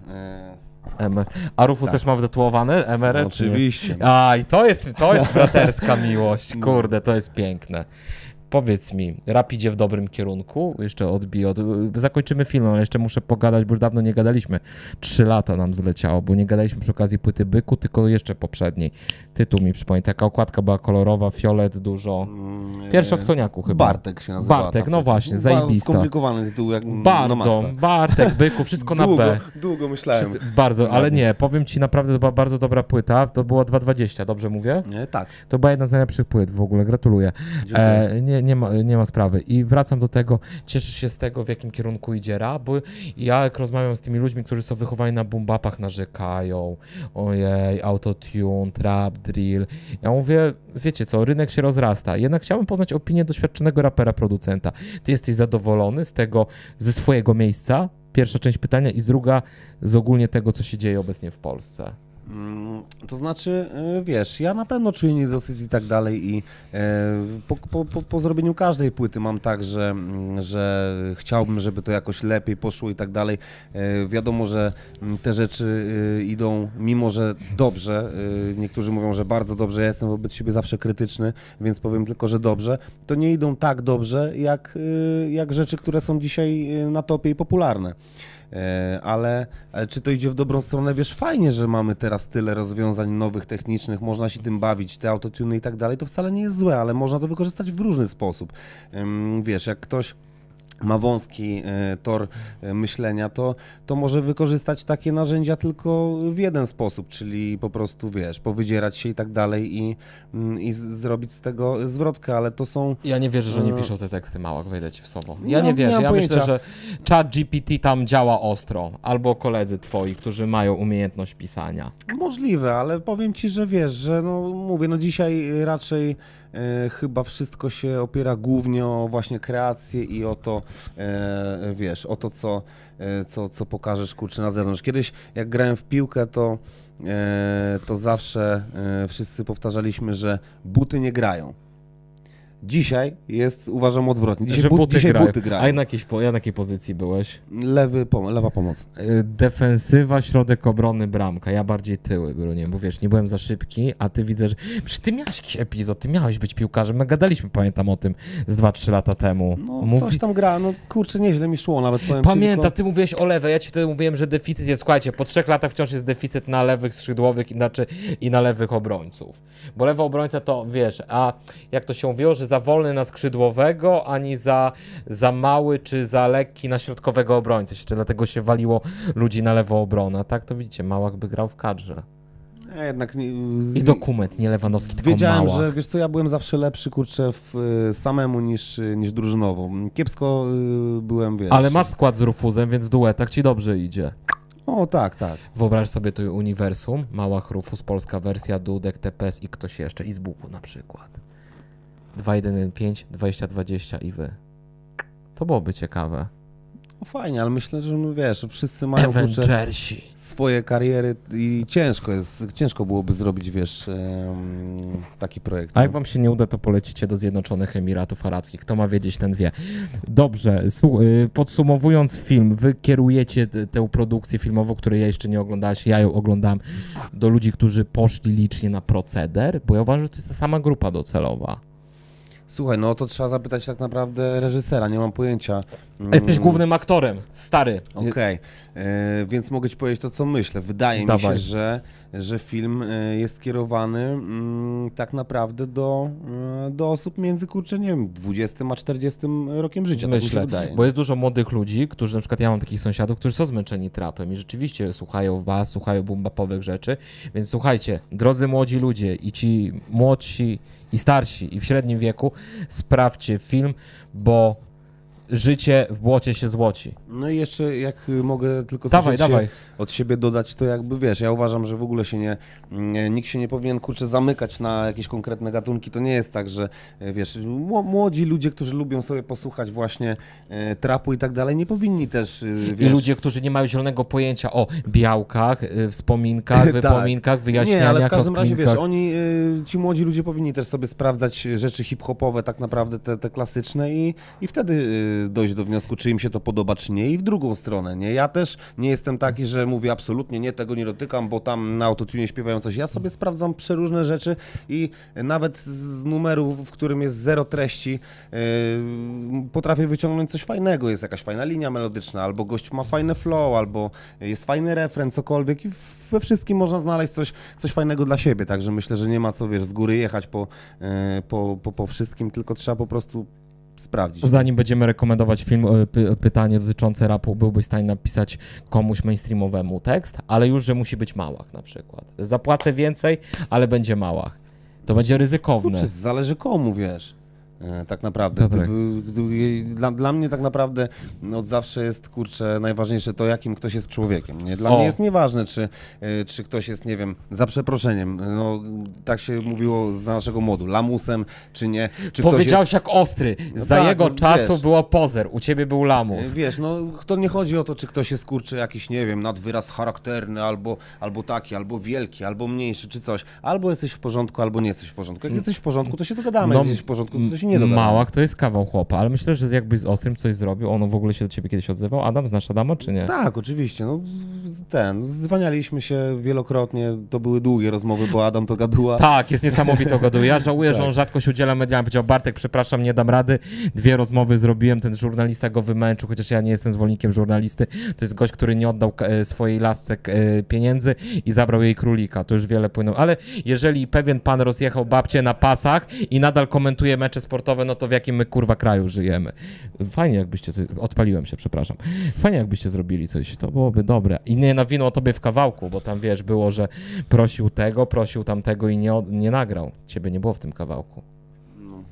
A Rufuz też ma wytatuowane MR? Oczywiście. A i to jest braterska miłość, kurde, to jest piękne. Powiedz mi, rap idzie w dobrym kierunku, jeszcze zakończymy film, ale jeszcze muszę pogadać, bo już dawno nie gadaliśmy. 3 lata nam zleciało, bo nie gadaliśmy przy okazji płyty Byku, tylko jeszcze poprzedniej. Tytuł mi przypomni, taka okładka była kolorowa, fiolet, dużo. Pierwsza w Soniaku chyba. Bartek się nazywa. Bartek, no właśnie, zajebista. Skomplikowany tytuł jak bardzo, no Bartek, Byku, wszystko na B. Długo myślałem. Bardzo, ale nie, powiem ci naprawdę, to była bardzo dobra płyta, to było 2.20, dobrze mówię? Tak. To była jedna z najlepszych płyt w ogóle, gratuluję. Nie. nie ma sprawy. I wracam do tego, cieszę się z tego, w jakim kierunku idzie rap, bo ja jak rozmawiam z tymi ludźmi, którzy są wychowani na boom bapach, narzekają, ojej, autotune, trap, drill. Ja mówię, wiecie co, rynek się rozrasta. Jednak chciałbym poznać opinię doświadczonego rapera, producenta. Ty jesteś zadowolony z tego, ze swojego miejsca? Pierwsza część pytania i druga z ogólnie tego, co się dzieje obecnie w Polsce. To znaczy, wiesz, ja na pewno czuję niedosyt i tak dalej i po zrobieniu każdej płyty mam tak, że chciałbym, żeby to jakoś lepiej poszło i tak dalej. Wiadomo, że te rzeczy idą, mimo że dobrze, niektórzy mówią, że bardzo dobrze, ja jestem wobec siebie zawsze krytyczny, więc powiem tylko, że dobrze, to nie idą tak dobrze, jak rzeczy, które są dzisiaj na topie i popularne. Ale czy to idzie w dobrą stronę? Wiesz, fajnie, że mamy teraz tyle rozwiązań nowych, technicznych, można się tym bawić, te autotuny i tak dalej, to wcale nie jest złe, ale można to wykorzystać w różny sposób. Wiesz, jak ktoś ma wąski tor myślenia, to może wykorzystać takie narzędzia tylko w jeden sposób, czyli po prostu, wiesz, powydzierać się i tak dalej i zrobić z tego zwrotkę, ale to są... Ja nie wierzę, że nie piszą te teksty, Małach, wejdę ci w słowo. Ja nie wierzę, ja myślę, że Chat GPT tam działa ostro, albo koledzy twoi, którzy mają umiejętność pisania. Możliwe, ale powiem ci, że wiesz, że no mówię, no dzisiaj raczej chyba wszystko się opiera głównie o właśnie kreację i o to, wiesz, o to, co pokażesz, kurczę, na zewnątrz. Kiedyś, jak grałem w piłkę, to zawsze wszyscy powtarzaliśmy, że buty nie grają. Dzisiaj jest, uważam, odwrotnie. Dzisiaj buty grają. A na jakiej pozycji byłeś? Lewa pomoc. Defensywa, środek obrony, bramka. Ja bardziej tyły broniłem, bo wiesz, nie byłem za szybki, a ty widzę, że... Przecież ty miałeś jakiś epizod, ty miałeś być piłkarzem. My gadaliśmy, pamiętam o tym, z 2-3 lata temu. No coś tam gra, no kurczę, nieźle mi szło nawet. Pamiętam, ty mówiłeś o lewej, ja ci wtedy mówiłem, że deficyt jest, słuchajcie, po 3 latach wciąż jest deficyt na lewych skrzydłowych i na lewych obrońców. Bo lewy obrońca to, wiesz, a jak to się mówiło, że za wolny na skrzydłowego, ani za mały czy za lekki na środkowego obrońcę. Dlatego się waliło ludzi na lewą obronę. Tak to widzicie, Małach by grał w kadrze. Ja jednak i dokument, nie Lewandowski, tylko wiedziałem, Małach. Że wiesz co, ja byłem zawsze lepszy, kurczę, samemu niż drużynowo. Kiepsko byłem, wiesz. Ale masz skład z Rufuzem, więc w duetach ci dobrze idzie. O tak, tak. Wyobraź sobie tu uniwersum, Małach, Rufuz, polska wersja, Dudek, TPS i ktoś jeszcze, i Zbuku na przykład. 2-1-5, 20-20 i wy. To byłoby ciekawe. No fajnie, ale myślę, że wiesz, wszyscy mają swoje kariery i ciężko byłoby zrobić, wiesz, taki projekt. A jak wam się nie uda, to polecicie do Zjednoczonych Emiratów Arabskich. Kto ma wiedzieć, ten wie. Dobrze, podsumowując film, wy kierujecie tę produkcję filmową, której ja jeszcze nie oglądałaś, ja ją oglądam, do ludzi, którzy poszli licznie na proceder, bo ja uważam, że to jest ta sama grupa docelowa. Słuchaj, no to trzeba zapytać tak naprawdę reżysera, nie mam pojęcia. Jesteś głównym aktorem, stary. Okej, więc mogę ci powiedzieć to, co myślę. Wydaje mi się, że film jest kierowany tak naprawdę do osób między, kurczę, nie wiem, 20 a 40 rokiem życia. Myślę, tak mi się wydaje. Bo jest dużo młodych ludzi, którzy na przykład, ja mam takich sąsiadów, którzy są zmęczeni trapem i rzeczywiście słuchają was, słuchają boom-bapowych rzeczy, więc słuchajcie, drodzy młodzi ludzie i ci młodsi, i starsi, i w średnim wieku, sprawdźcie film, bo życie w błocie się złoci. No i jeszcze, jak mogę tylko od siebie dodać, to jakby, wiesz, ja uważam, że w ogóle się nikt się nie powinien, kurczę, zamykać na jakieś konkretne gatunki. To nie jest tak, że, wiesz, młodzi ludzie, którzy lubią sobie posłuchać właśnie trapu i tak dalej, nie powinni też, wiesz... I ludzie, którzy nie mają zielonego pojęcia o białkach, wspominkach, wypominkach, wyjaśnieniach. Nie, ale w każdym razie, wiesz, oni, ci młodzi ludzie powinni też sobie sprawdzać rzeczy hip-hopowe, tak naprawdę te klasyczne i wtedy... dojść do wniosku, czy im się to podoba, czy nie, i w drugą stronę, nie? Ja też nie jestem taki, że mówię absolutnie, nie, tego nie dotykam, bo tam na autotune śpiewają coś. Ja sobie sprawdzam przeróżne rzeczy i nawet z numeru, w którym jest zero treści, potrafię wyciągnąć coś fajnego. Jest jakaś fajna linia melodyczna, albo gość ma fajne flow, albo jest fajny refren, cokolwiek i we wszystkim można znaleźć coś fajnego dla siebie. Także myślę, że nie ma co, wiesz, z góry jechać po wszystkim, tylko trzeba po prostu sprawdzić. Zanim będziemy rekomendować film, pytanie dotyczące rapu, byłbyś w stanie napisać komuś mainstreamowemu tekst, ale już, że musi być Małach na przykład. Zapłacę więcej, ale będzie Małach. To będzie ryzykowne. Zależy komu, wiesz. tak naprawdę. Dla mnie tak naprawdę od zawsze jest, kurczę, najważniejsze to, jakim ktoś jest człowiekiem. Nie? Dla mnie jest nieważne, czy ktoś jest, nie wiem, za przeproszeniem, no, tak się mówiło za naszego modu, lamusem, czy nie. Czy powiedziałeś jak Ostry, no za tak, jego no, czasu wiesz, było pozer, u ciebie był lamus. Wiesz, no to nie chodzi o to, czy ktoś jest, kurczę, jakiś, nie wiem, nadwyraz charakterny, albo taki, albo wielki, albo mniejszy, czy coś. Albo jesteś w porządku, albo nie jesteś w porządku. Jak jesteś w porządku, to się dogadamy, jak jesteś w porządku, to się nie dogadamy. Małach to jest kawał chłopa, ale myślę, że jakby z Ostrym coś zrobił, on w ogóle się do ciebie kiedyś odzywał. Adam, znasz Adama, czy nie? Tak, oczywiście. No, zdzwanialiśmy się wielokrotnie, to były długie rozmowy, bo Adam to gaduła. Tak, jest niesamowitą gaduła. Ja żałuję, że on rzadko się udziela medialnie. Powiedział: Bartek, przepraszam, nie dam rady. Dwie rozmowy zrobiłem, ten żurnalista go wymęczył, chociaż ja nie jestem zwolennikiem żurnalisty. To jest gość, który nie oddał swojej lasce pieniędzy i zabrał jej królika. To już wiele płynął. Ale jeżeli pewien pan rozjechał babcię na pasach i nadal komentuje mecze sportowe, no to w jakim my, kurwa, kraju żyjemy? Fajnie jakbyście... Odpaliłem się, przepraszam. Fajnie jakbyście zrobili coś, to byłoby dobre. I nie nawinął tobie w kawałku, bo tam, wiesz, było, że prosił tego, prosił tamtego i nie nagrał. Ciebie nie było w tym kawałku.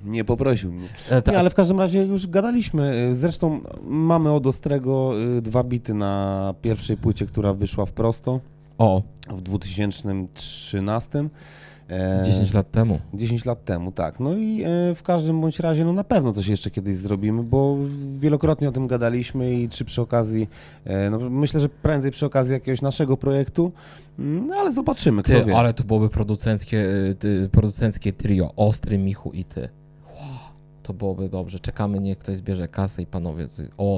Nie poprosił mnie. Nie, ale w każdym razie już gadaliśmy. Zresztą mamy od Ostrego 2 bity na pierwszej płycie, która wyszła w Prosto w 2013. 10 lat temu. 10 lat temu, tak. No i w każdym bądź razie no na pewno coś jeszcze kiedyś zrobimy, bo wielokrotnie o tym gadaliśmy i czy przy okazji, no myślę, że prędzej przy okazji jakiegoś naszego projektu, ale zobaczymy, kto wie. Ale to byłoby producenckie trio, Ostry, Michu i ty. Wow, to byłoby dobrze. Czekamy, niech ktoś zbierze kasę i panowie,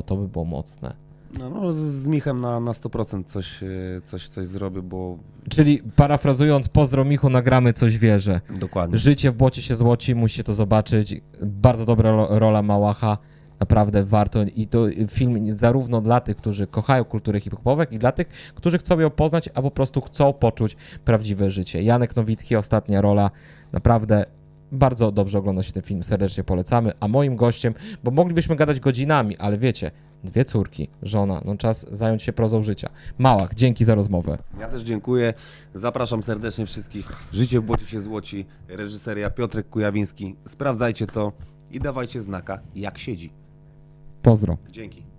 to by było mocne. No, z Michem na 100% coś zrobię, bo... Czyli parafrazując, pozdro Michu, nagramy coś, wierzę. Dokładnie. Życie w błocie się złoci, musicie to zobaczyć. Bardzo dobra rola Małacha, naprawdę warto. I to film zarówno dla tych, którzy kochają kulturę hip-hopową, i dla tych, którzy chcą ją poznać, a po prostu chcą poczuć prawdziwe życie. Janek Nowicki, ostatnia rola, naprawdę... Bardzo dobrze ogląda się ten film, serdecznie polecamy, a moim gościem, bo moglibyśmy gadać godzinami, ale wiecie, 2 córki, żona, no czas zająć się prozą życia. Małach, dzięki za rozmowę. Ja też dziękuję, zapraszam serdecznie wszystkich. Życie w błocie się złoci, reżyseria Piotr Kujawiński, sprawdzajcie to i dawajcie znaka, jak siedzi. Pozdro. Dzięki.